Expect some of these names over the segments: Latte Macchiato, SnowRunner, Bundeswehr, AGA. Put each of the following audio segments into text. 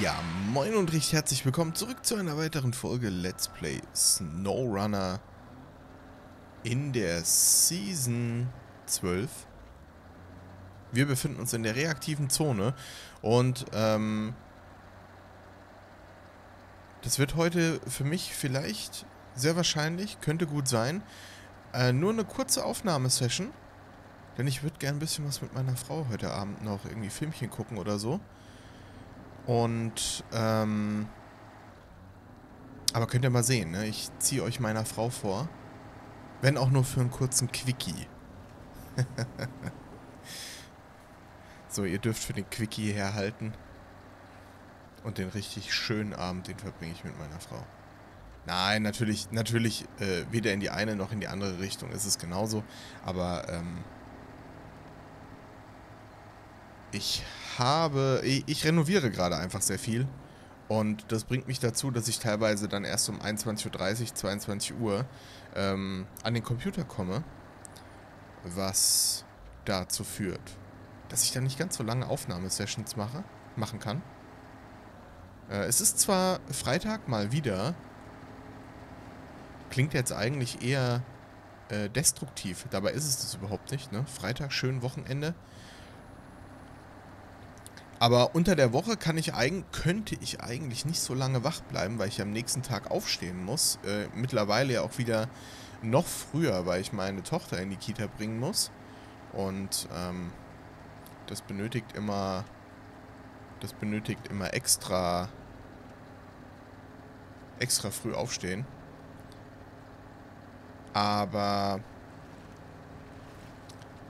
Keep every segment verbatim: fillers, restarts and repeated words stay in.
Ja, moin und recht herzlich willkommen zurück zu einer weiteren Folge Let's Play SnowRunner in der Season zwölf. Wir befinden uns in der reaktiven Zone und ähm, das wird heute für mich vielleicht, sehr wahrscheinlich, könnte gut sein, äh, nur eine kurze Aufnahmesession, denn ich würde gerne ein bisschen was mit meiner Frau heute Abend noch, irgendwie Filmchen gucken oder so. Und, ähm, aber könnt ihr mal sehen, ne? Ich ziehe euch meiner Frau vor, wenn auch nur für einen kurzen Quickie. So, ihr dürft für den Quickie herhalten. Und den richtig schönen Abend, den verbringe ich mit meiner Frau. Nein, natürlich, natürlich äh, weder in die eine noch in die andere Richtung ist es genauso. Aber ähm, ich habe, ich, ich renoviere gerade einfach sehr viel. Und das bringt mich dazu, dass ich teilweise dann erst um einundzwanzig Uhr dreißig, zweiundzwanzig Uhr ähm, an den Computer komme. Was dazu führt, dass ich dann nicht ganz so lange Aufnahmesessions mache, machen kann. Äh, es ist zwar Freitag mal wieder, klingt jetzt eigentlich eher äh, destruktiv, dabei ist es das überhaupt nicht, ne? Freitag, schön Wochenende. Aber unter der Woche kann ich eigentlich, könnte ich eigentlich nicht so lange wach bleiben, weil ich am nächsten Tag aufstehen muss. Äh, mittlerweile ja auch wieder noch früher, weil ich meine Tochter in die Kita bringen muss. Und, ähm... Das benötigt immer, das benötigt immer extra, extra früh aufstehen. Aber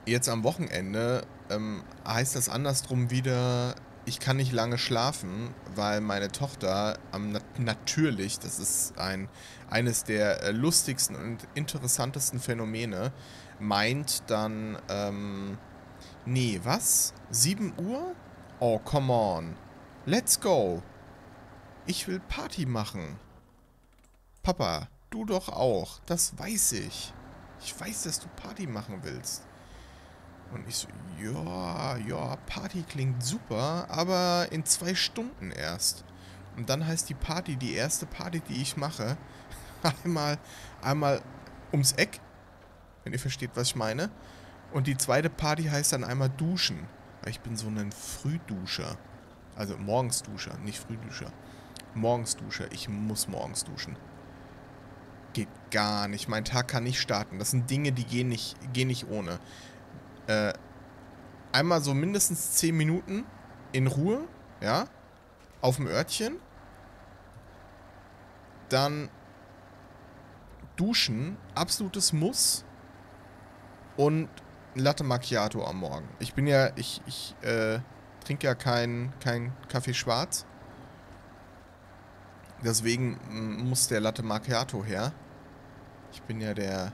jetzt am Wochenende ähm, heißt das andersrum wieder, ich kann nicht lange schlafen, weil meine Tochter am nat natürlich, das ist ein eines der lustigsten und interessantesten Phänomene, meint dann, ähm, nee, was? sieben Uhr? Oh, come on. Let's go. Ich will Party machen. Papa, du doch auch. Das weiß ich. Ich weiß, dass du Party machen willst. Und ich so, ja, ja, Party klingt super, aber in zwei Stunden erst. Und dann heißt die Party, die erste Party, die ich mache, einmal, einmal ums Eck, wenn ihr versteht, was ich meine. Und die zweite Party heißt dann einmal duschen. Weil ich bin so ein Frühduscher. Also Morgensduscher, nicht Frühduscher. Morgensduscher. Ich muss morgens duschen. Geht gar nicht. Mein Tag kann nicht starten. Das sind Dinge, die gehen nicht, gehen nicht ohne. Äh, einmal so mindestens zehn Minuten in Ruhe. Ja. Auf dem Örtchen. Dann duschen. Absolutes Muss. Und Latte Macchiato am Morgen. Ich bin ja, ich, ich äh, trinke ja keinen kein Kaffee schwarz. Deswegen muss der Latte Macchiato her. Ich bin ja der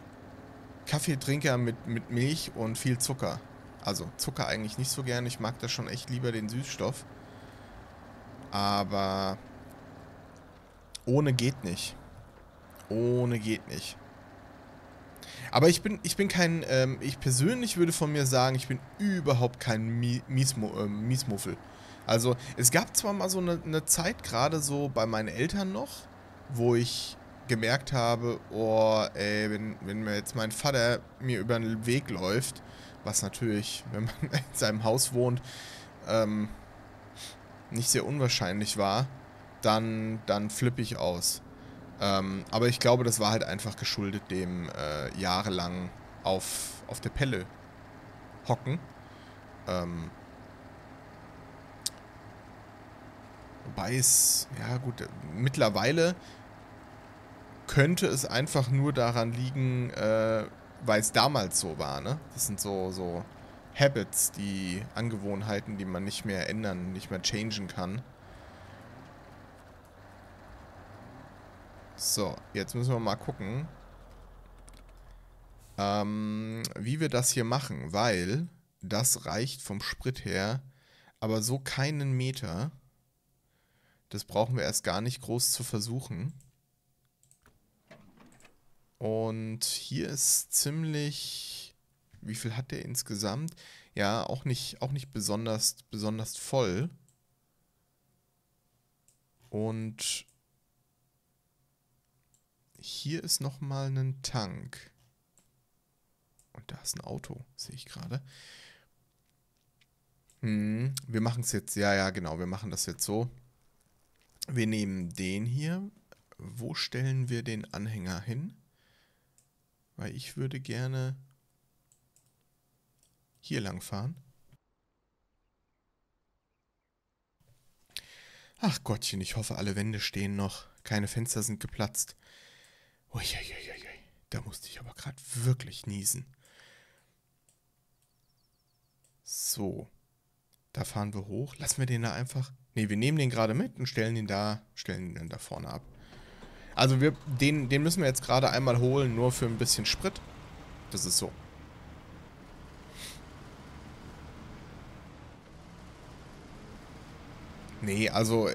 Kaffeetrinker mit, mit Milch und viel Zucker. Also Zucker eigentlich nicht so gern. Ich mag da schon echt lieber den Süßstoff. Aber ohne geht nicht. Ohne geht nicht. Aber ich bin, ich bin kein, ähm, ich persönlich würde von mir sagen, ich bin überhaupt kein Mie Miesmu äh, Miesmuffel. Also, es gab zwar mal so eine, eine Zeit, gerade so bei meinen Eltern noch, wo ich gemerkt habe, oh, ey, wenn, wenn mir jetzt mein Vater mir über den Weg läuft, was natürlich, wenn man in seinem Haus wohnt, ähm, nicht sehr unwahrscheinlich war, dann, dann flippe ich aus. Ähm, aber ich glaube, das war halt einfach geschuldet dem äh, jahrelang auf, auf der Pelle hocken. Ähm, wobei es, ja gut, mittlerweile könnte es einfach nur daran liegen, äh, weil es damals so war, ne? Das sind so, so Habits, die Angewohnheiten, die man nicht mehr ändern, nicht mehr changen kann. So, jetzt müssen wir mal gucken, ähm, wie wir das hier machen, weil das reicht vom Sprit her, aber so keinen Meter. Das brauchen wir erst gar nicht groß zu versuchen. Und hier ist ziemlich Wie viel hat der insgesamt? Ja, auch nicht, auch nicht besonders, besonders voll. Und hier ist nochmal ein Tank. Und da ist ein Auto, sehe ich gerade. Hm, wir machen es jetzt, ja, ja, genau, wir machen das jetzt so. Wir nehmen den hier. Wo stellen wir den Anhänger hin? Weil ich würde gerne hier lang fahren. Ach Gottchen, ich hoffe, alle Wände stehen noch. Keine Fenster sind geplatzt. Uiuiuiui, da musste ich aber gerade wirklich niesen. So, da fahren wir hoch. Lassen wir den da einfach... Ne, wir nehmen den gerade mit und stellen den da, stellen den da vorne ab. Also wir, den, den müssen wir jetzt gerade einmal holen, nur für ein bisschen Sprit. Das ist so. Nee, also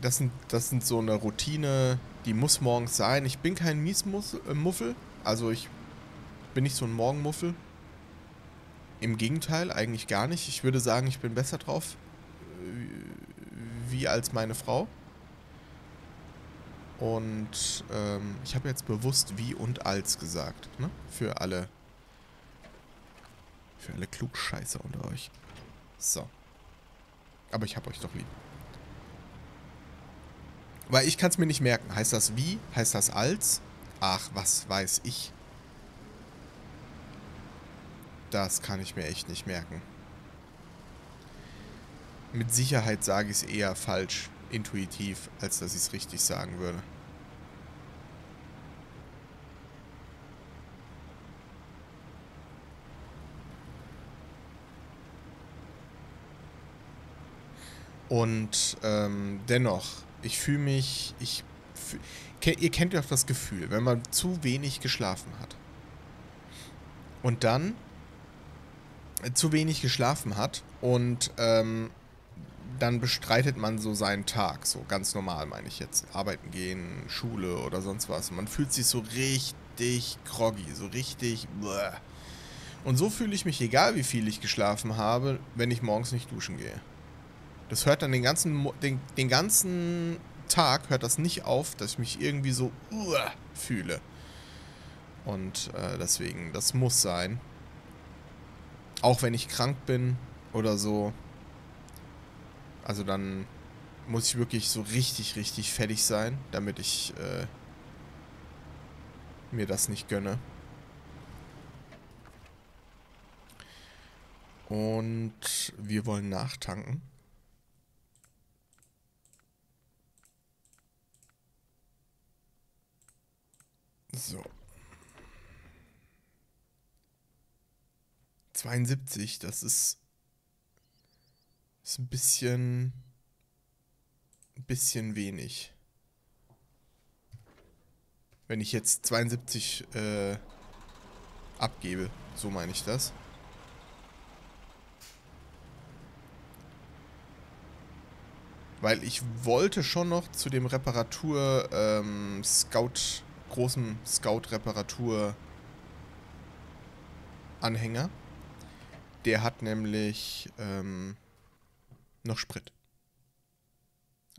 das sind, das sind so eine Routine, die muss morgens sein. Ich bin kein Miesmuffel, also ich bin nicht so ein Morgenmuffel. Im Gegenteil, eigentlich gar nicht. Ich würde sagen, ich bin besser drauf wie als meine Frau. Und ähm, ich habe jetzt bewusst wie und als gesagt, ne? Für alle, für alle Klugscheißer unter euch. So. Aber ich habe euch doch lieb. Weil ich kann es mir nicht merken. Heißt das wie? Heißt das als? Ach, was weiß ich. Das kann ich mir echt nicht merken. Mit Sicherheit sage ich es eher falsch. Intuitiv, als dass ich es richtig sagen würde. Und ähm, dennoch, ich fühle mich, ich fühl, ihr kennt ja auch das Gefühl, wenn man zu wenig geschlafen hat. Und dann äh, zu wenig geschlafen hat und ähm, dann bestreitet man so seinen Tag, so ganz normal meine ich jetzt, arbeiten gehen, Schule oder sonst was. Man fühlt sich so richtig groggy, so richtig... Bleh. Und so fühle ich mich, egal wie viel ich geschlafen habe, wenn ich morgens nicht duschen gehe. Das hört dann den ganzen, den, den ganzen Tag, hört das nicht auf, dass ich mich irgendwie so Bleh fühle. Und äh, deswegen, das muss sein. Auch wenn ich krank bin oder so. Also dann muss ich wirklich so richtig, richtig fertig sein, damit ich äh, mir das nicht gönne. Und wir wollen nachtanken. So. zweiundsiebzig, das ist... Ist ein bisschen, ein bisschen wenig. Wenn ich jetzt zweiundsiebzig äh, abgebe, so meine ich das. Weil ich wollte schon noch zu dem Reparatur, ähm, Scout, großen Scout-Reparatur-Anhänger. Der hat nämlich, ähm, noch Sprit.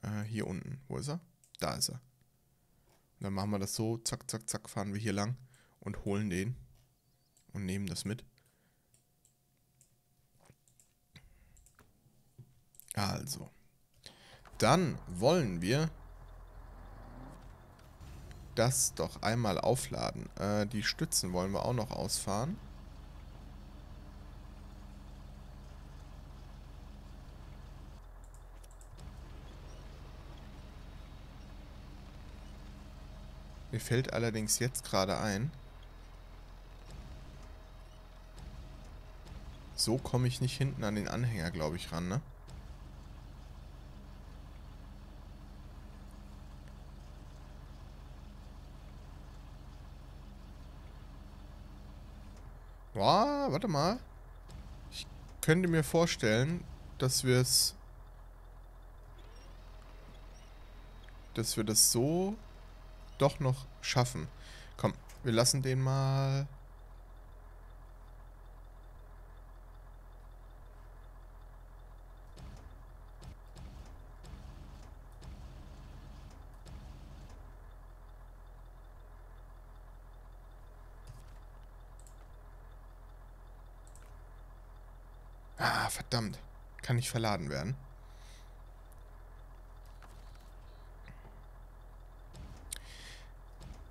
Äh, hier unten. Wo ist er? Da ist er. Dann machen wir das so. Zack, zack, zack. Fahren wir hier lang und holen den. Und nehmen das mit. Also. Dann wollen wir das doch einmal aufladen. Äh, die Stützen wollen wir auch noch ausfahren. Mir fällt allerdings jetzt gerade ein, so komme ich nicht hinten an den Anhänger, glaube ich, ran, ne? Boah, warte mal. Ich könnte mir vorstellen, dass wir es... Dass wir das so... doch noch schaffen. Komm, wir lassen den mal Ah, verdammt. Kann nicht verladen werden.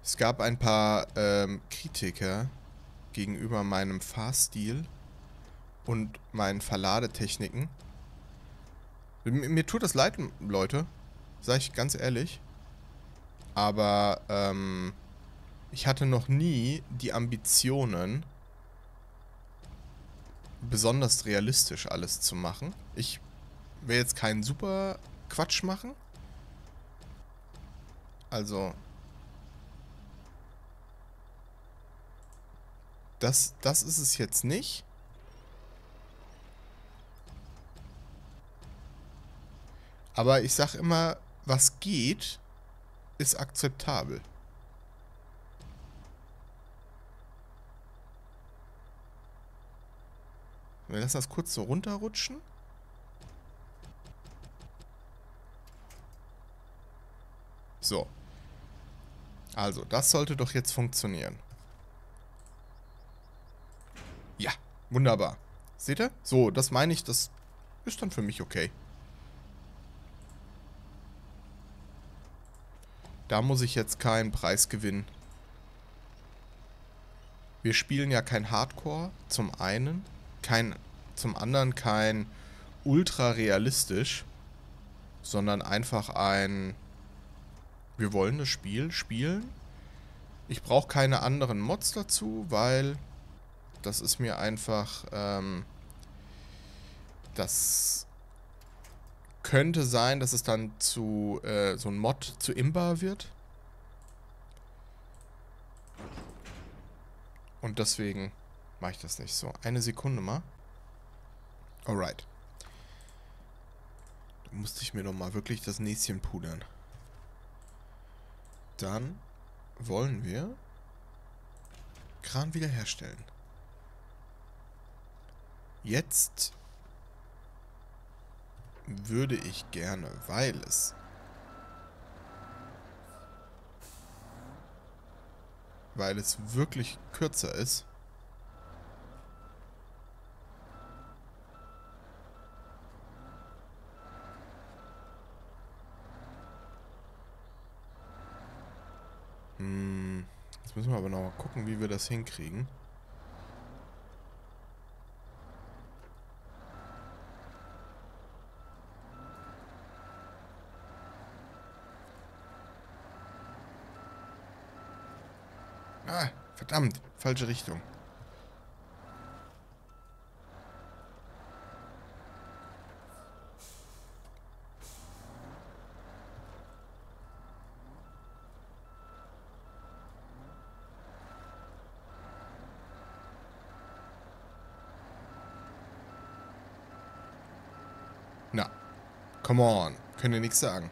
Es gab ein paar ähm, Kritiker gegenüber meinem Fahrstil und meinen Verladetechniken. Mir, mir tut das leid, Leute. Sag ich ganz ehrlich. Aber ähm, ich hatte noch nie die Ambitionen, besonders realistisch alles zu machen. Ich will jetzt keinen super Quatsch machen. Also... Das, das ist es jetzt nicht. Aber ich sag immer, was geht, ist akzeptabel. Wir lassen das kurz so runterrutschen. So. Also, das sollte doch jetzt funktionieren. Ja, wunderbar. Seht ihr? So, das meine ich, das ist dann für mich okay. Da muss ich jetzt keinen Preis gewinnen. Wir spielen ja kein Hardcore, zum einen. Kein, zum anderen kein ultra realistisch, sondern einfach ein, wir wollen das Spiel spielen. Ich brauche keine anderen Mods dazu, weil... Das ist mir einfach, ähm, das könnte sein, dass es dann zu, äh, so ein Mod zu Imba wird. Und deswegen mache ich das nicht so. Eine Sekunde mal. Alright. Da musste ich mir doch mal wirklich das Näschen pudern. Dann wollen wir Kran wiederherstellen. Jetzt würde ich gerne, weil es weil es wirklich kürzer ist. Hm, jetzt müssen wir aber noch mal gucken, wie wir das hinkriegen. Ah, verdammt. Falsche Richtung. Na, come on. Könnt ihr nichts sagen.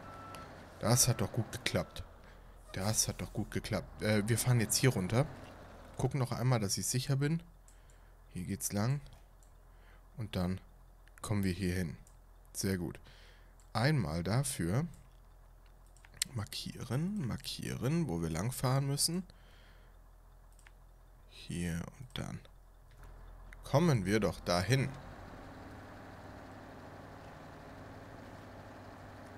Das hat doch gut geklappt. Das hat doch gut geklappt. Äh, wir fahren jetzt hier runter. Gucken noch einmal, dass ich sicher bin. Hier geht's lang. Und dann kommen wir hier hin. Sehr gut. Einmal dafür markieren, markieren, wo wir lang fahren müssen. Hier und dann. Kommen wir doch dahin.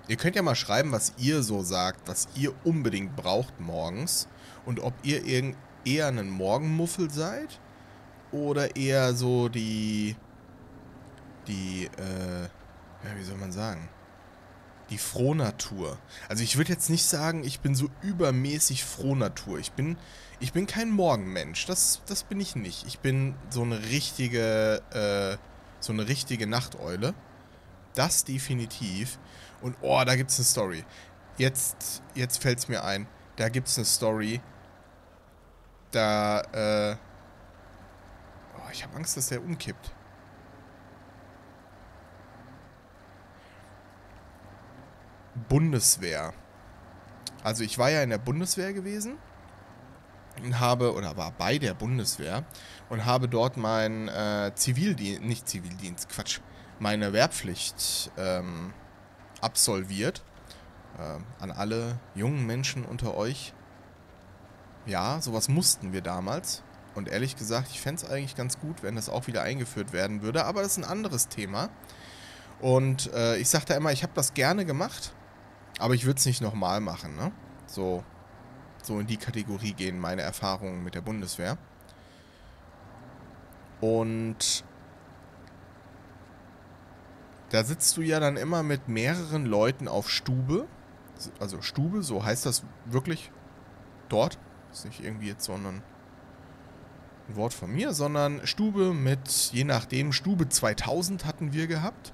Ihr könnt ja mal schreiben, was ihr so sagt, was ihr unbedingt braucht morgens und ob ihr eher ein Morgenmuffel seid oder eher so die, die, äh, ja, wie soll man sagen, die Frohnatur. Also ich würde jetzt nicht sagen, ich bin so übermäßig Frohnatur. Ich bin, ich bin kein Morgenmensch, das, das bin ich nicht. Ich bin so eine richtige, äh, so eine richtige Nachteule. Das definitiv. Und oh, da gibt's eine Story. Jetzt, jetzt fällt's mir ein. Da gibt's eine Story. Da, äh... Oh, ich habe Angst, dass der umkippt. Bundeswehr. Also ich war ja in der Bundeswehr gewesen. Und habe, oder war bei der Bundeswehr. Und habe dort meinen äh, Zivildienst, nicht Zivildienst, Quatsch. meine Wehrpflicht ähm, absolviert. Ähm, an alle jungen Menschen unter euch. Ja, sowas mussten wir damals. Und ehrlich gesagt, ich fände es eigentlich ganz gut, wenn das auch wieder eingeführt werden würde. Aber das ist ein anderes Thema. Und äh, ich sage da immer, ich habe das gerne gemacht, aber ich würde es nicht nochmal machen. Ne? So, so in die Kategorie gehen meine Erfahrungen mit der Bundeswehr. Und da sitzt du ja dann immer mit mehreren Leuten auf Stube. Also Stube, so heißt das wirklich dort. Ist nicht irgendwie jetzt so ein Wort von mir, sondern Stube mit, je nachdem, Stube zweitausend hatten wir gehabt.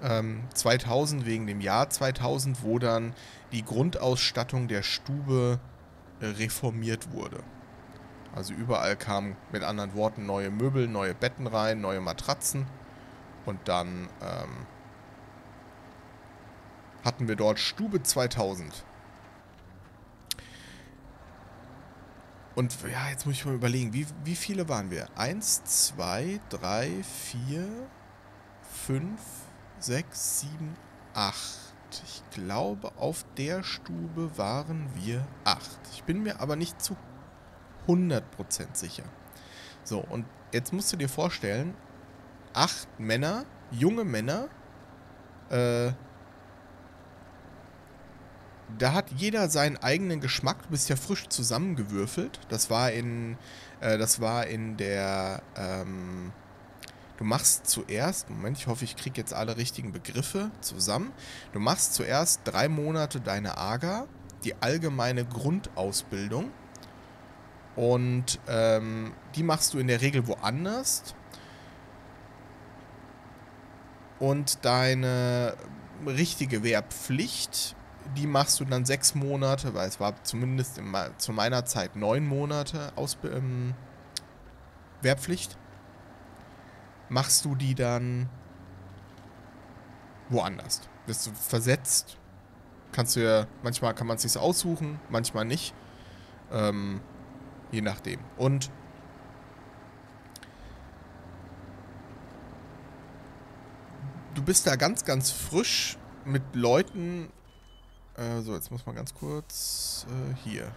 Ähm, zweitausend wegen dem Jahr zweitausend, wo dann die Grundausstattung der Stube äh, reformiert wurde. Also überall kamen mit anderen Worten neue Möbel, neue Betten rein, neue Matratzen. Und dann ähm, hatten wir dort Stube zweitausend. Und ja, jetzt muss ich mal überlegen, wie, wie viele waren wir? eins, zwei, drei, vier, fünf, sechs, sieben, acht. Ich glaube, auf der Stube waren wir acht. Ich bin mir aber nicht zu hundert Prozent sicher. So, und jetzt musst du dir vorstellen, acht Männer, junge Männer, äh, da hat jeder seinen eigenen Geschmack. Du bist ja frisch zusammengewürfelt. Das war in, äh, das war in der, ähm, du machst zuerst, Moment, ich hoffe, ich kriege jetzt alle richtigen Begriffe zusammen. Du machst zuerst drei Monate deine A G A, die allgemeine Grundausbildung. Und ähm, die machst du in der Regel woanders. Und deine richtige Wehrpflicht, die machst du dann sechs Monate, weil es war zumindest in, zu meiner Zeit neun Monate Aus, ähm, Wehrpflicht. Machst du die dann woanders. Wirst du versetzt. Kannst du ja, manchmal kann man es sich aussuchen, manchmal nicht. Ähm, je nachdem. Und du bist da ganz, ganz frisch mit Leuten. Äh, so, jetzt muss man ganz kurz äh, hier.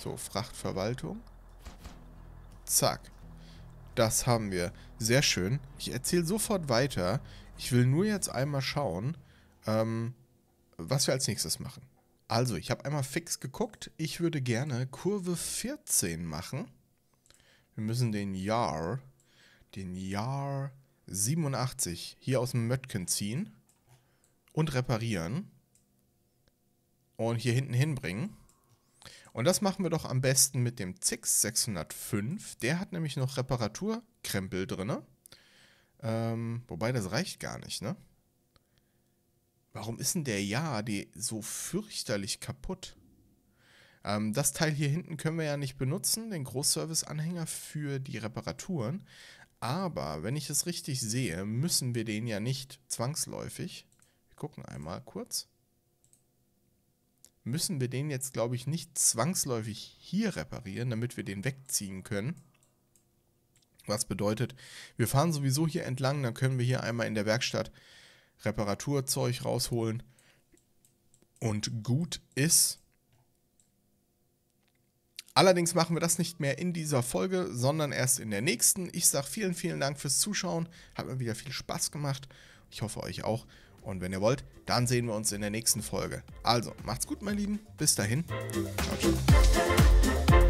So, Frachtverwaltung. Zack. Das haben wir. Sehr schön. Ich erzähle sofort weiter. Ich will nur jetzt einmal schauen, ähm, was wir als nächstes machen. Also, ich habe einmal fix geguckt. Ich würde gerne Kurve vierzehn machen. Wir müssen den Jahr, den Jahr siebenundachtzig hier aus dem Möttken ziehen und reparieren und hier hinten hinbringen. Und das machen wir doch am besten mit dem Zix sechshundertfünf. Der hat nämlich noch Reparaturkrempel drin. Ähm, wobei, das reicht gar nicht, ne? Warum ist denn der Ja die so fürchterlich kaputt? Ähm, das Teil hier hinten können wir ja nicht benutzen, den Großservice-Anhänger für die Reparaturen. Aber, wenn ich es richtig sehe, müssen wir den ja nicht zwangsläufig, wir gucken einmal kurz, müssen wir den jetzt, glaube ich, nicht zwangsläufig hier reparieren, damit wir den wegziehen können. Was bedeutet, wir fahren sowieso hier entlang, dann können wir hier einmal in der Werkstatt Reparaturzeug rausholen. Und gut ist. Allerdings machen wir das nicht mehr in dieser Folge, sondern erst in der nächsten. Ich sage vielen, vielen Dank fürs Zuschauen. Hat mir wieder viel Spaß gemacht. Ich hoffe, euch auch. Und wenn ihr wollt, dann sehen wir uns in der nächsten Folge. Also, macht's gut, meine Lieben. Bis dahin. Ciao, ciao.